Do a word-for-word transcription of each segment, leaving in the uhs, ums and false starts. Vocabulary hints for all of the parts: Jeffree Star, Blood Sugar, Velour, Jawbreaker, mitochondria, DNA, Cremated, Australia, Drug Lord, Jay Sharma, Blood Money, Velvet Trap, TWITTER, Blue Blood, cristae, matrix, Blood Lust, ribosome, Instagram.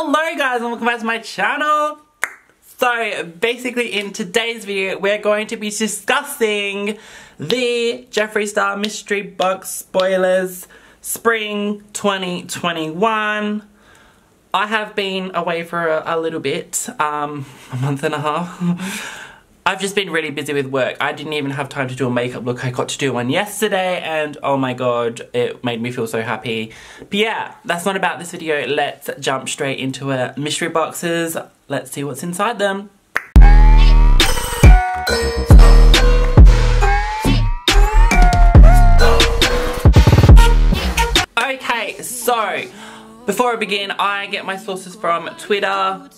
Hello guys and welcome back to my channel. So basically in today's video we're going to be discussing the Jeffree Star mystery box spoilers spring twenty twenty-one. I have been away for a, a little bit, um, a month and a half. I've just been really busy with work. I didn't even have time to do a makeup look. I got to do one yesterday and oh my god, it made me feel so happy. But yeah, that's not about this video. Let's jump straight into it. Mystery boxes. Let's see what's inside them. Okay, so before I begin, I get my sources from Twitter,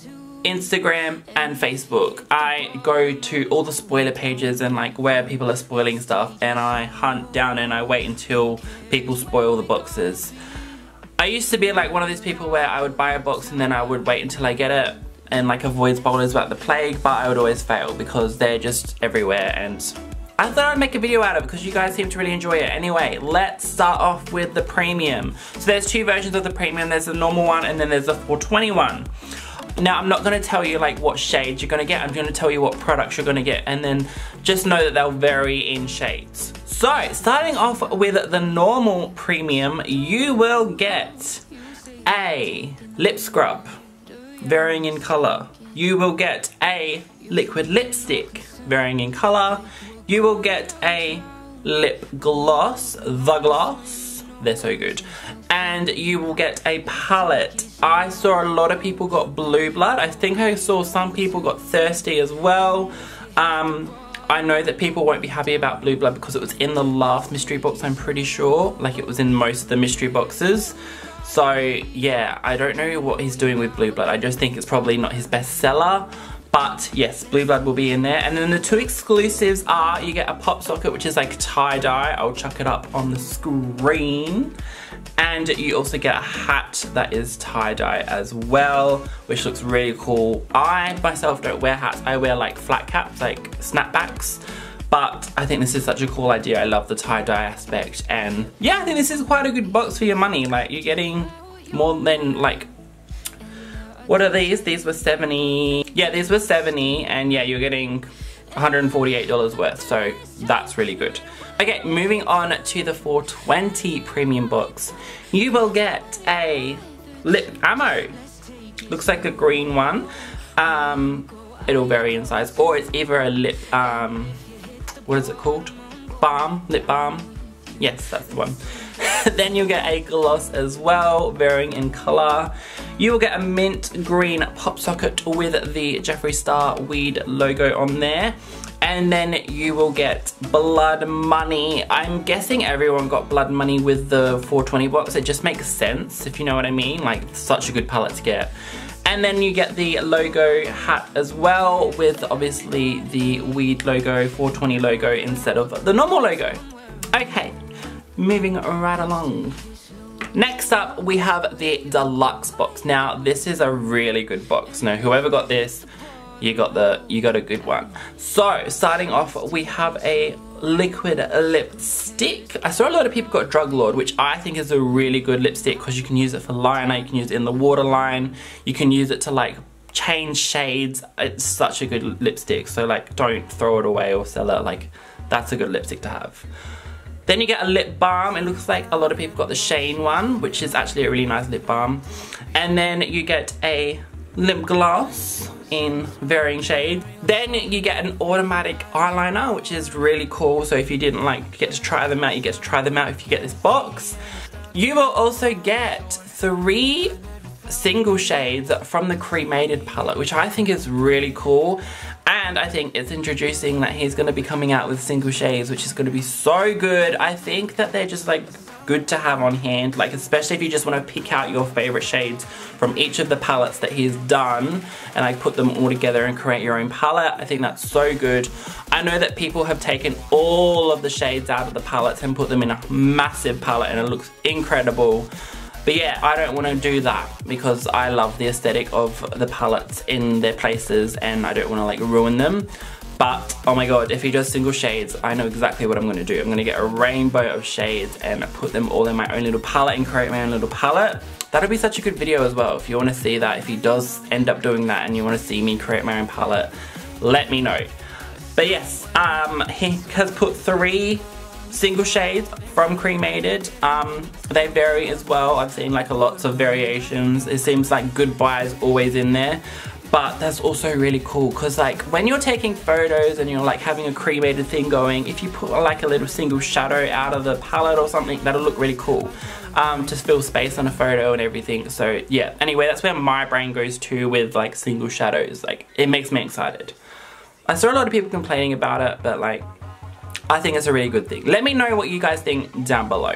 Instagram and Facebook. I go to all the spoiler pages and like where people are spoiling stuff, and I hunt down and I wait until people spoil the boxes. I used to be like one of these people where I would buy a box and then I would wait until I get it and like avoid spoilers like the plague, but I would always fail because they're just everywhere, and I thought I'd make a video out of it because you guys seem to really enjoy it. Anyway, let's start off with the premium. So there's two versions of the premium. There's the normal one and then there's the four twenty one. Now I'm not going to tell you like what shades you're going to get, I'm going to tell you what products you're going to get, and then just know that they'll vary in shades. So starting off with the normal premium, you will get a lip scrub, varying in colour. You will get a liquid lipstick, varying in colour. You will get a lip gloss, the gloss. They're so good. And you will get a palette. I saw a lot of people got Blue Blood. I think I saw some people got Thirsty as well. Um, I know that people won't be happy about Blue Blood because it was in the last mystery box, I'm pretty sure. Like it was in most of the mystery boxes. So yeah, I don't know what he's doing with Blue Blood. I just think it's probably not his best seller. But yes, Blue Blood will be in there. And then the two exclusives are, you get a pop socket, which is like tie-dye. I'll chuck it up on the screen. And you also get a hat that is tie-dye as well, which looks really cool. I myself don't wear hats. I wear like flat caps, like snapbacks. But I think this is such a cool idea. I love the tie-dye aspect. And yeah, I think this is quite a good box for your money. Like you're getting more than like, what are these? These were seventy. Yeah, these were seventy, and yeah, you're getting one hundred forty-eight dollars worth, so that's really good. Okay, moving on to the four twenty premium box. You will get a lip ammo. Looks like a green one. Um, it'll vary in size, or it's either a lip, um, what is it called? Balm, lip balm. Yes, that's the one. Then you'll get a gloss as well, varying in colour. You will get a mint green pop socket with the Jeffree Star weed logo on there. And then you will get Blood Money. I'm guessing everyone got Blood Money with the four twenty box. It just makes sense, if you know what I mean. Like, such a good palette to get. And then you get the logo hat as well, with obviously the weed logo, four twenty logo, instead of the normal logo. Okay. Moving right along. Next up, we have the deluxe box. Now, this is a really good box. Now, whoever got this, you got the you got a good one. So, starting off, we have a liquid lipstick. I saw a lot of people got Drug Lord, which I think is a really good lipstick because you can use it for liner, you can use it in the waterline, you can use it to like change shades. It's such a good lipstick. So, like, don't throw it away or sell it. Like, that's a good lipstick to have. Then you get a lip balm. It looks like a lot of people got the Shane one, which is actually a really nice lip balm. And then you get a lip gloss in varying shades. Then you get an automatic eyeliner, which is really cool. So if you didn't like get to try them out, you get to try them out if you get this box. You will also get three single shades from the Cremated palette, which I think is really cool. And I think it's introducing that he's going to be coming out with single shades, which is going to be so good. I think that they're just like good to have on hand, like especially if you just want to pick out your favorite shades from each of the palettes that he's done and like put them all together and create your own palette. I think that's so good. I know that people have taken all of the shades out of the palettes and put them in a massive palette and it looks incredible. But yeah, I don't want to do that because I love the aesthetic of the palettes in their places and I don't want to like ruin them. But oh my god, if he does single shades, I know exactly what I'm going to do. I'm going to get a rainbow of shades and put them all in my own little palette and create my own little palette. That'd be such a good video as well if you want to see that. If he does end up doing that and you want to see me create my own palette, let me know. But yes, um, he has put three single shades from Cremated. Um, they vary as well. I've seen like a lots of variations. It seems like goodbye is always in there. But that's also really cool because like when you're taking photos and you're like having a cremated thing going, if you put like a little single shadow out of the palette or something, that'll look really cool. Um, to fill space on a photo and everything. So yeah, anyway, that's where my brain goes to with like single shadows. Like it makes me excited. I saw a lot of people complaining about it, but like I think it's a really good thing. Let me know what you guys think down below.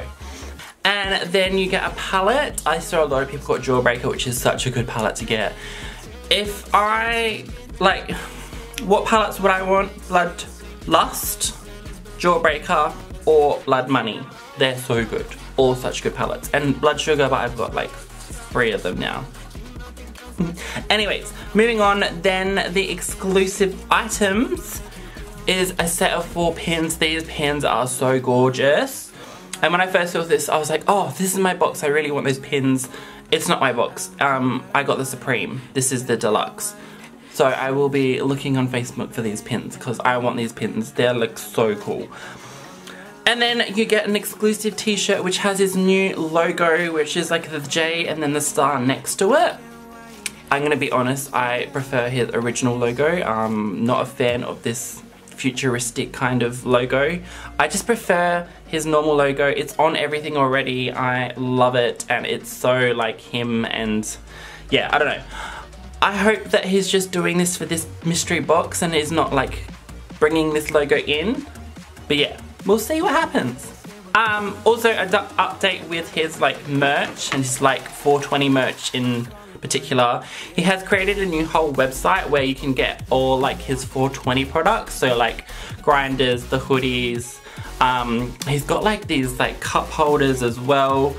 And then you get a palette. I saw a lot of people got Jawbreaker, which is such a good palette to get. If I, like, what palettes would I want? Blood Lust, Jawbreaker, or Blood Money. They're so good. All such good palettes. And Blood Sugar, but I've got like three of them now. Anyways, moving on, then the exclusive items is a set of four pins. These pins are so gorgeous. And when I first saw this, I was like, oh, this is my box. I really want those pins. It's not my box. Um, I got the Supreme. This is the Deluxe. So I will be looking on Facebook for these pins because I want these pins. They look so cool. And then you get an exclusive t-shirt which has his new logo, which is like the J and then the star next to it. I'm going to be honest, I prefer his original logo. I'm not a fan of this futuristic kind of logo. I just prefer his normal logo. It's on everything already. I love it and it's so like him, and yeah, I don't know. I hope that he's just doing this for this mystery box and is not like bringing this logo in, but yeah, we'll see what happens. Um, also an update with his like merch and his like four twenty merch in particular. He has created a new whole website where you can get all like his four twenty products, so like grinders, the hoodies, um, he's got like these like cup holders as well,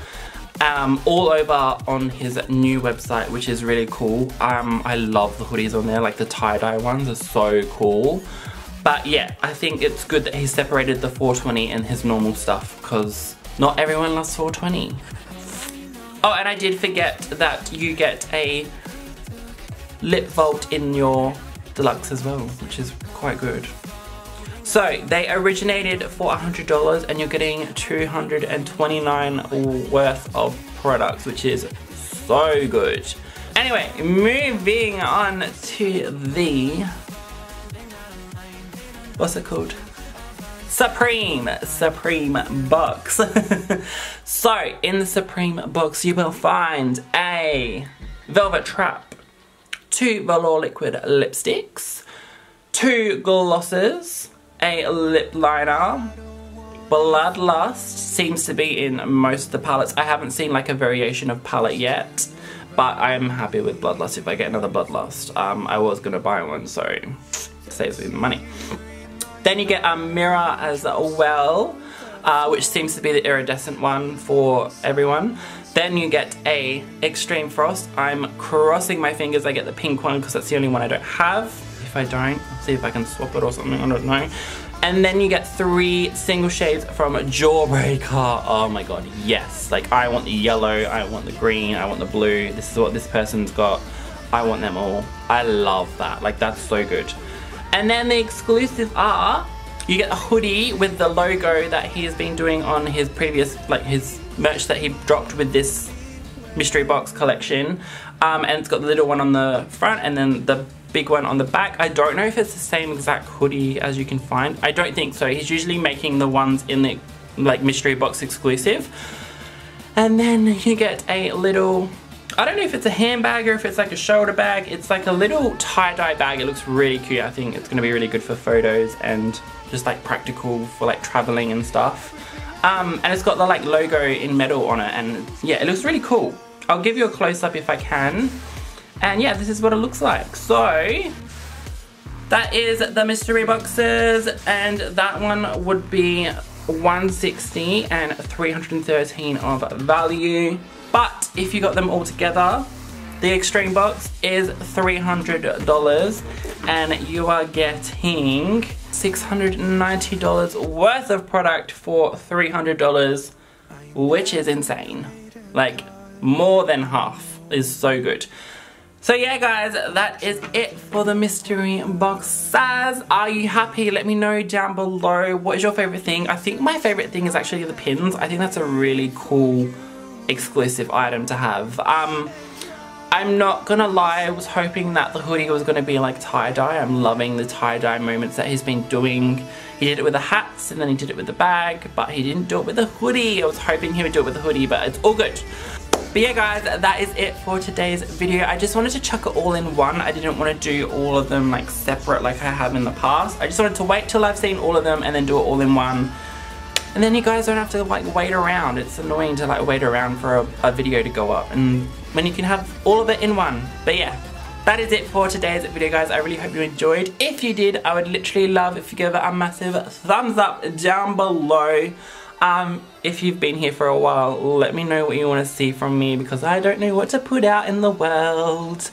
um, all over on his new website, which is really cool. um, I love the hoodies on there, like the tie-dye ones are so cool. But yeah, I think it's good that he separated the four twenty and his normal stuff because not everyone loves four twenty. Oh, and I did forget that you get a lip vault in your Deluxe as well, which is quite good. So they originated for one hundred dollars and you're getting two hundred twenty-nine dollars worth of products, which is so good. Anyway, moving on to the, what's it called? Supreme, Supreme box. So in the Supreme box you will find a Velvet Trap, two Velour liquid lipsticks, two glosses, a lip liner. Blood Lust seems to be in most of the palettes. I haven't seen like a variation of palette yet, but I'm happy with Blood Lust if I get another Blood Lust. Um, I was gonna buy one, so it saves me the money. Then you get a mirror as well, uh, which seems to be the iridescent one for everyone. Then you get a Extreme Frost. I'm crossing my fingers I get the pink one because that's the only one I don't have. If I don't, I'll see if I can swap it or something, I don't know. And then you get three single shades from Jawbreaker. Oh my god, yes. Like I want the yellow, I want the green, I want the blue. This is what this person's got. I want them all. I love that. Like that's so good. And then the exclusives are, you get a hoodie with the logo that he has been doing on his previous, like his merch that he dropped with this mystery box collection. Um, and it's got the little one on the front and then the big one on the back. I don't know if it's the same exact hoodie as you can find. I don't think so. He's usually making the ones in the like mystery box exclusive. And then you get a little, I don't know if it's a handbag or if it's like a shoulder bag. It's like a little tie-dye bag. It looks really cute. I think it's going to be really good for photos and just like practical for like traveling and stuff. Um, and it's got the like logo in metal on it, and yeah, it looks really cool. I'll give you a close-up if I can. And yeah, this is what it looks like. So that is the mystery boxes, and that one would be one hundred sixty and three hundred thirteen of value. But if you got them all together, the Extreme box is three hundred dollars and you are getting six hundred ninety dollars worth of product for three hundred dollars, which is insane. Like, more than half is so good. So yeah guys, that is it for the mystery boxes. Are you happy? Let me know down below what is your favourite thing. I think my favourite thing is actually the pins. I think that's a really cool exclusive item to have. Um, I'm not gonna lie, I was hoping that the hoodie was gonna be like tie-dye. I'm loving the tie-dye moments that he's been doing. He did it with the hats and then he did it with the bag, but he didn't do it with the hoodie. I was hoping he would do it with the hoodie, but it's all good. But yeah guys, that is it for today's video. I just wanted to chuck it all in one. I didn't want to do all of them like separate like I have in the past. I just wanted to wait till I've seen all of them and then do it all in one. And then you guys don't have to like wait around. It's annoying to like wait around for a, a video to go up, and when you can have all of it in one. But yeah, that is it for today's video guys. I really hope you enjoyed. If you did, I would literally love if you give it a massive thumbs up down below. Um, if you've been here for a while, let me know what you want to see from me, because I don't know what to put out in the world,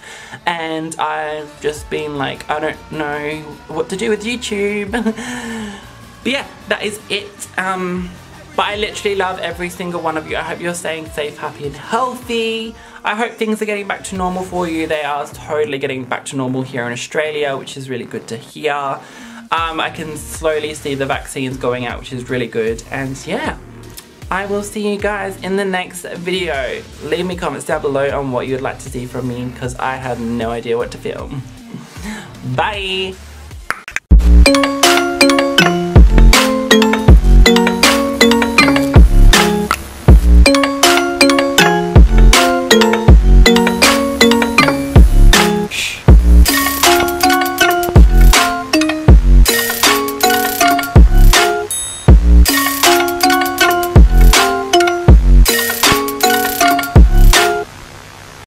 and I've just been like, I don't know what to do with YouTube. But yeah, that is it. Um, but I literally love every single one of you. I hope you're staying safe, happy and healthy. I hope things are getting back to normal for you. They are totally getting back to normal here in Australia, which is really good to hear. Um, I can slowly see the vaccines going out, which is really good. And yeah, I will see you guys in the next video. Leave me comments down below on what you'd like to see from me, because I have no idea what to film. Bye!